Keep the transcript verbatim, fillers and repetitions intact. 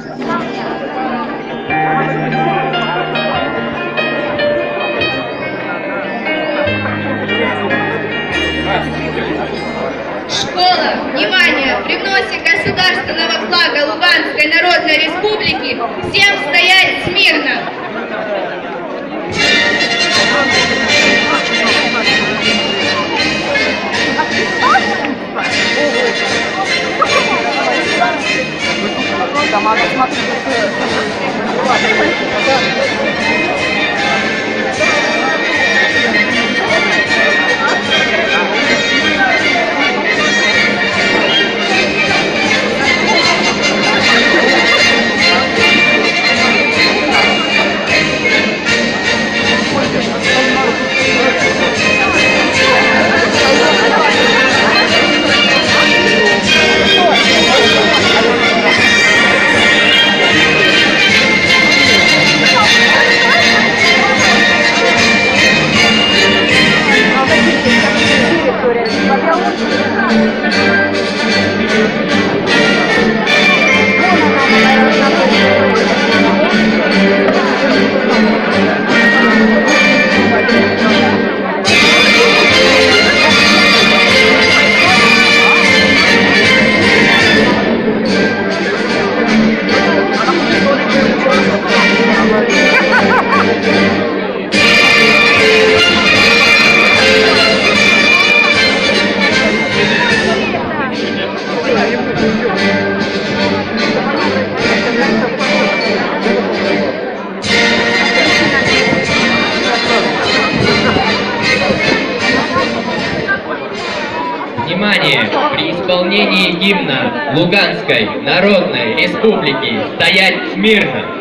Школа, внимание, привносит государственного флага Луганской Народной Республики. Всем стоять смирно. Внимание! При исполнении гимна Луганской Народной Республики стоять смирно!